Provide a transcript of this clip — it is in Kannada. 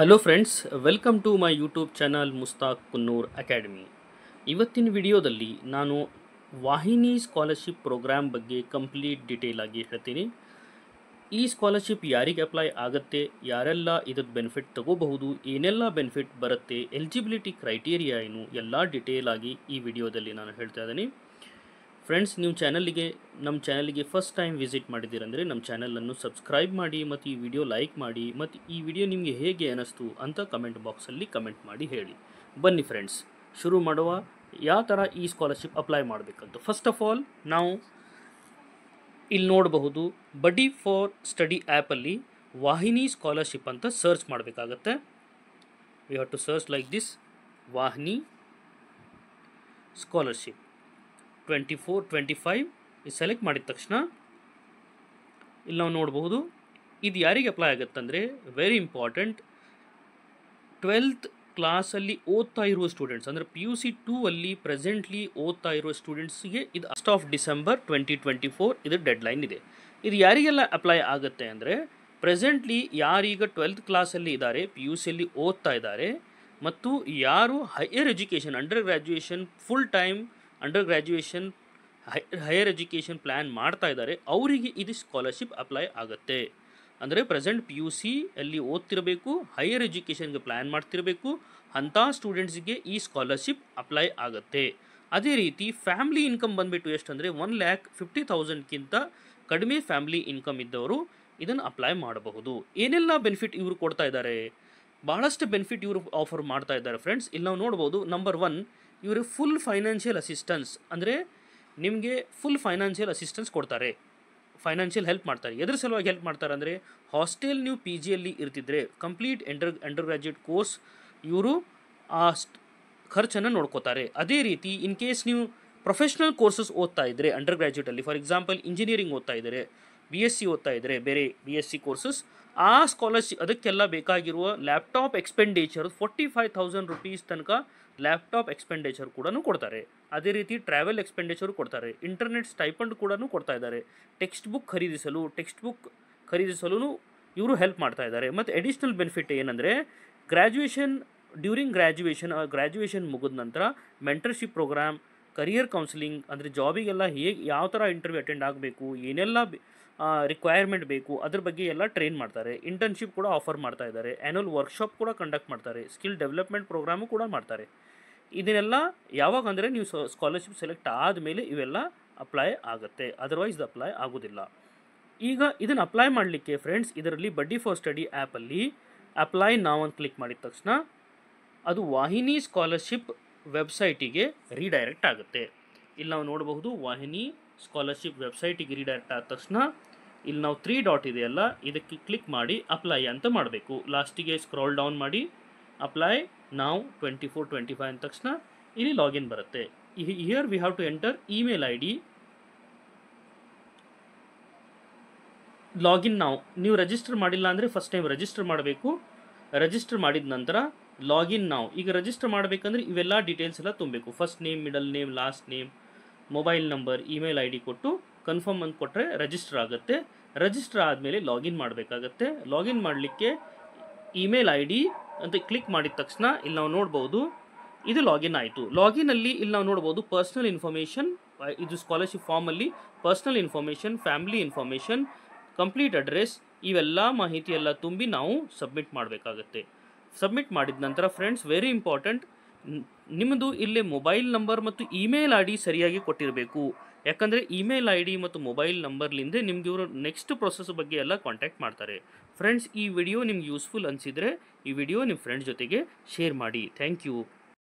Hello friends welcome to my YouTube channel Mushtaq Kunnur academy इवत्तिन वीडियोदल्ली नानु वाहिनी स्कॉलरशिप प्रोग्राम बग्गे कंप्लीट डिटेल आगि हेळ्तीनि। ई स्कॉलरशिप यारिगे अप्लाई आगुत्ते, यारेल्ल इदर बेनिफिट तगोबहुदु, एनेल्ल बेनिफिट बरुत्ते, एलिजिबिलिटी क्राइटेरिया एनु एल्ल डिटेल आगि ई विडियोदल्ली नानु हेळ्ता इद्दीनि। फ्रेंड्स न्यू नम चैनल फस्ट टाइम विजिट माडिदिरे नम चैनल सब्सक्राइब माडि मत्तु ई विडियो लाइक माडि मत्तु ई विडियो निमगे हेगे अनिसितु अंत कमेंट बॉक्स अल्ली कमेंट माडि हेळि। बन्नि फ्रेंड्स शुरु माडुवा। ಯಾವ ತರ ಈ ಸ್ಕಾಲರ್‌ಶಿಪ್ ಅಪ್ಲೈ ಮಾಡಬೇಕಂತ ಫಸ್ಟ್ ಆಫ್ ಆಲ್ ನಾವು ಇಲ್ಲಿ ನೋಡಬಹುದು, ಬಡಿ ಫಾರ್ ಸ್ಟಡಿ ಆಪ್ ಅಲ್ಲಿ ವಾಹಿನಿ ಸ್ಕಾಲರ್‌ಶಿಪ್ ಅಂತ ಸರ್ಚ್ ಮಾಡಬೇಕಾಗುತ್ತೆ। We have to search like this, Vahini scholarship 24-25 select ಮಾಡಿದ ತಕ್ಷಣ ಇಲ್ಲಿ ನಾವು ನೋಡಬಹುದು ಇದು ಯಾರಿಗೆ ಅಪ್ಲೈ ಆಗುತ್ತೆ ಅಂದ್ರೆ ವೆರಿ ಇಂಪಾರ್ಟೆಂಟ್, 12th ಕ್ಲಾಸ್ ಅಲ್ಲಿ ಓದ್ತಾ ಇರುವ ಸ್ಟೂಡೆಂಟ್ಸ್ ಅಂದ್ರೆ PUC 2 ಅಲ್ಲಿ ಪ್ರೆಸೆಂಟ್ಲಿ ಓದ್ತಾ ಇರುವ ಸ್ಟೂಡೆಂಟ್ಸ್ ಗೆ ಇದು 1st ಆಫ್ ಡಿಸೆಂಬರ್ 2024 ಇದು ಡೆಡ್ ಲೈನ್ ಇದೆ। ಇದು ಯಾರಿಗೆಲ್ಲ ಅಪ್ಲೈ ಆಗುತ್ತೆ ಅಂದ್ರೆ ಪ್ರೆಸೆಂಟ್ಲಿ ಯಾರೀಗ 12th ಕ್ಲಾಸ್ ಅಲ್ಲಿ ಇದ್ದಾರೆ, PUC ಅಲ್ಲಿ ಓದ್ತಾ ಇದ್ದಾರೆ ಮತ್ತು ಯಾರು higher education under graduation full time under graduation higher education plan माड्ता इद्दारे अवरिगे इदु स्कॉलरशिप अप्लाई आगुत्ते। अंदरे प्रेजेंट PUC अल्ली ओद्तिरबेकु, हायर एजुकेशन गे प्लान माड्तिरबेकु, अंत स्टूडेंट्स गे ई स्कॉलरशिप अप्लाई आगुत्ते। अदे रीति फैमिली इनकम बंदबिट्टु एष्टु अंदरे 1,50,000 गिंत कडिमे फैमिली इनकम इद्दवरु इदन्न अप्लाई माडबहुदु। एनेल्ल बेनिफिट इवरु कोड्ता इद्दारे, ಬಹಳಷ್ಟು ಬೆನಿಫಿಟ್ ಇವರು ಆಫರ್ ಮಾಡ್ತಾ ಇದ್ದಾರೆ। ಫ್ರೆಂಡ್ಸ್ ಇಲ್ಲಿ ನಾವು ನೋಡಬಹುದು, ನಂಬರ್ 1 ಇವರು ಫುಲ್ ಫೈನಾನ್ಷಿಯಲ್ ಅಸಿಸ್ಟೆನ್ಸ್ ಅಂದ್ರೆ ನಿಮಗೆ ಫುಲ್ ಫೈನಾನ್ಷಿಯಲ್ ಅಸಿಸ್ಟೆನ್ಸ್ ಕೊಡ್ತಾರೆ, ಫೈನಾನ್ಷಿಯಲ್ ಹೆಲ್ಪ್ ಮಾಡ್ತಾರೆ। ಎದರ ಸಲುವಾಗಿ ಹೆಲ್ಪ್ ಮಾಡ್ತಾರೆ ಅಂದ್ರೆ ಹಾಸ್ಟೆಲ್ ನೀವು PG ಅಲ್ಲಿ ಇರ್ತಿದ್ರೆ ಕಂಪ್ಲೀಟ್ ಅಂಡರ್ ಗ್ರಾಜುಯೇಟ್ ಕೋರ್ಸ್ ಇವರು ಆ ಖರ್ಚನ್ನು ನೋಡ್ಕೊತಾರೆ। ಅದೇ ರೀತಿ ಇನ್ ಕೇಸ್ ನೀವು ಪ್ರೊಫೆಷನಲ್ ಕೋರ್ಸಸ್ ಓದ್ತಾ ಇದ್ರೆ ಅಂಡರ್ ಗ್ರಾಜುಯೇಟ್ ಅಲ್ಲಿ, ಫಾರ್ ಎಕ್ಸಾಂಪಲ್ ಇಂಜಿನಿಯರಿಂಗ್ ಓದ್ತಾ ಇದ್ರೆ, BSc ಓದ್ತಾ ಇದ್ರೆ, ಬೇರೆ BSc ಕೋರ್ಸಸ್ ಆ ಸ್ಕಾಲರ್ಶಿಪ್ ಅದಕ್ಕೆಲ್ಲ ಬೇಕಾಗಿರುವ ಲ್ಯಾಪ್ಟಾಪ್ ಎಕ್ಸ್ಪೆಂಡಿಚರ್ 45,000 ರೂಪೀಸ್ ತನಕ ಲ್ಯಾಪ್ಟಾಪ್ ಎಕ್ಸ್ಪೆಂಡಿಚರ್ ಕೂಡ ಕೊಡ್ತಾರೆ। ಅದೇ ರೀತಿ ಟ್ರಾವೆಲ್ ಎಕ್ಸ್ಪೆಂಡಿಚರ್ ಕೊಡ್ತಾರೆ, ಇಂಟರ್ನೆಟ್ ಸ್ಟೈಪಂಡ್ ಕೂಡ ಕೊಡ್ತಾ ಇದ್ದಾರೆ, ಟೆಕ್ಸ್ಟ್ ಬುಕ್ ಖರೀದಿಸಲು ಇವರು ಹೆಲ್ಪ್ ಮಾಡ್ತಾ ಇದ್ದಾರೆ। ಮತ್ತು ಅಡಿಷನಲ್ ಬೆನಿಫಿಟ್ ಏನಂದರೆ ಗ್ರ್ಯಾಜುಯೇಷನ್ ಡ್ಯೂರಿಂಗ್ ಗ್ರ್ಯಾಜುಯೇಷನ್ ಮುಗಿದ ನಂತರ ಮೆಂಟರ್ಶಿಪ್ ಪ್ರೋಗ್ರಾಮ್, ಕರಿಯರ್ ಕೌನ್ಸಿಲಿಂಗ್ ಅಂದರೆ ಜಾಬಿಗೆಲ್ಲ ಯಾವ ಥರ ಇಂಟರ್ವ್ಯೂ ಅಟೆಂಡ್ ಆಗಬೇಕು, ಏನೆಲ್ಲ ರಿಕ್ವೈರ್ಮೆಂಟ್ ಬೇಕು ಅದರ ಬಗ್ಗೆ ಎಲ್ಲ ಟ್ರೈನ್ ಮಾಡ್ತಾರೆ। ಇಂಟರ್ನ್ಶಿಪ್ ಕೂಡ ಆಫರ್ ಮಾಡ್ತಾ ಇದ್ದಾರೆ, ಆ್ಯನ್ಯುವಲ್ ವರ್ಕ್ಶಾಪ್ ಕೂಡ ಕಂಡಕ್ಟ್ ಮಾಡ್ತಾರೆ, ಸ್ಕಿಲ್ ಡೆವಲಪ್ಮೆಂಟ್ ಪ್ರೋಗ್ರಾಮು ಕೂಡ ಮಾಡ್ತಾರೆ। ಇದನ್ನೆಲ್ಲ ಯಾವಾಗ ಅಂದರೆ ನೀವು ಸ್ಕಾಲರ್ಶಿಪ್ ಸೆಲೆಕ್ಟ್ ಆದಮೇಲೆ ಇವೆಲ್ಲ ಅಪ್ಲೈ ಆಗುತ್ತೆ, ಅದರ್ವೈಸ್ ಇದು ಅಪ್ಲೈ ಆಗೋದಿಲ್ಲ। ಈಗ ಇದನ್ನು ಅಪ್ಲೈ ಮಾಡಲಿಕ್ಕೆ ಫ್ರೆಂಡ್ಸ್ ಇದರಲ್ಲಿ ಬಡ್ಡಿ ಫಾರ್ ಸ್ಟಡಿ ಆ್ಯಪಲ್ಲಿ ಅಪ್ಲೈ ನಾವು ಅಂತ ಕ್ಲಿಕ್ ಮಾಡಿದ ತಕ್ಷಣ ಅದು ವಾಹಿನಿ ಸ್ಕಾಲರ್ಶಿಪ್ ವೆಬ್ಸೈಟಿಗೆ ರೀಡೈರೆಕ್ಟ್ ಆಗುತ್ತೆ। ಇಲ್ಲಿ ನಾವು ನೋಡಬಹುದು ವಾಹಿನಿ ಸ್ಕಾಲರ್ಶಿಪ್ ವೆಬ್ಸೈಟಿಗೆ ರೀಡೈರೆಕ್ಟ್ ಆದ ತಕ್ಷಣ ಇಲ್ಲಿ ನಾವು 3 ಡಾಟ್ ಇದೆಯಲ್ಲ ಇದಕ್ಕೆ ಕ್ಲಿಕ್ ಮಾಡಿ ಅಪ್ಲೈ ಅಂತ ಮಾಡಬೇಕು। ಲಾಸ್ಟಿಗೆ ಸ್ಕ್ರಾಲ್ ಡೌನ್ ಮಾಡಿ ಅಪ್ಲೈ ನಾವು 24-25 ಅಂದ ತಕ್ಷಣ ಇಲ್ಲಿ ಲಾಗಿನ್ ಬರುತ್ತೆ। Here we have to enter email ID, login ನಾವು ನೀವು ರಿಜಿಸ್ಟರ್ ಮಾಡಿಲ್ಲ ಅಂದರೆ ಫಸ್ಟ್ ಟೈಮ್ ರಿಜಿಸ್ಟರ್ ಮಾಡಬೇಕು, ರಿಜಿಸ್ಟರ್ ಮಾಡಿದ ನಂತರ ಲಾಗಿನ್ ನಾವು ಈಗ ರಿಜಿಸ್ಟರ್ ಮಾಡಬೇಕಂದ್ರೆ ಇವೆಲ್ಲ ಡೀಟೇಲ್ಸ್ ಎಲ್ಲ ತುಂಬಬೇಕು, first name, middle name, last name, mobile number, email ID ಕೊಟ್ಟು ಕನ್ಫರ್ಮ್ ಅಂತ ಕೊಟ್ಟರೆ ರಿಜಿಸ್ಟರ್ ಆಗುತ್ತೆ। ರಿಜಿಸ್ಟರ್ ಆದಮೇಲೆ ಲಾಗಿನ್ ಮಾಡಬೇಕಾಗತ್ತೆ। ಲಾಗಿನ್ ಮಾಡಲಿಕ್ಕೆ ಇಮೇಲ್ ID ಅಂತ ಕ್ಲಿಕ್ ಮಾಡಿದ ತಕ್ಷಣ ಇಲ್ಲಿ ನಾವು ನೋಡ್ಬೋದು ಇದು ಲಾಗಿನ್ ಆಯಿತು। ಲಾಗಿನಲ್ಲಿ ಇಲ್ಲಿ ನಾವು ನೋಡ್ಬೋದು ಪರ್ಸ್ನಲ್ ಇನ್ಫಾರ್ಮೇಷನ್, ಇದು ಸ್ಕಾಲರ್ಶಿಪ್ ಫಾರ್ಮಲ್ಲಿ personal information, family information, complete address ಇವೆಲ್ಲ ಮಾಹಿತಿ ಎಲ್ಲ ತುಂಬಿ ನಾವು ಸಬ್ಮಿಟ್ ಮಾಡಬೇಕಾಗತ್ತೆ। ಸಬ್ಮಿಟ್ ಮಾಡಿದ ನಂತರ ಫ್ರೆಂಡ್ಸ್ ವೆರಿ ಇಂಪಾರ್ಟೆಂಟ್ ನಿಮ್ಮದು ಇಲ್ಲೇ ಮೊಬೈಲ್ ನಂಬರ್ ಮತ್ತು ಇಮೇಲ್ ID ಸರಿಯಾಗಿ ಕೊಟ್ಟಿರಬೇಕು, ಯಾಕಂದರೆ ಇಮೇಲ್ ID ಮತ್ತು ಮೊಬೈಲ್ ನಂಬರ್ಲಿಂದ ನಿಮಗೆ ಇವರು ನೆಕ್ಸ್ಟ್ ಪ್ರೊಸೆಸ್ ಬಗ್ಗೆ ಎಲ್ಲ ಕಾಂಟ್ಯಾಕ್ಟ್ ಮಾಡ್ತಾರೆ। ಫ್ರೆಂಡ್ಸ್ ಈ ವಿಡಿಯೋ ನಿಮ್ಗೆ ಯೂಸ್ಫುಲ್ ಅನಿಸಿದರೆ ಈ ವಿಡಿಯೋ ನಿಮ್ಮ ಫ್ರೆಂಡ್ಸ್ ಜೊತೆಗೆ ಶೇರ್ ಮಾಡಿ, ಥ್ಯಾಂಕ್ ಯು।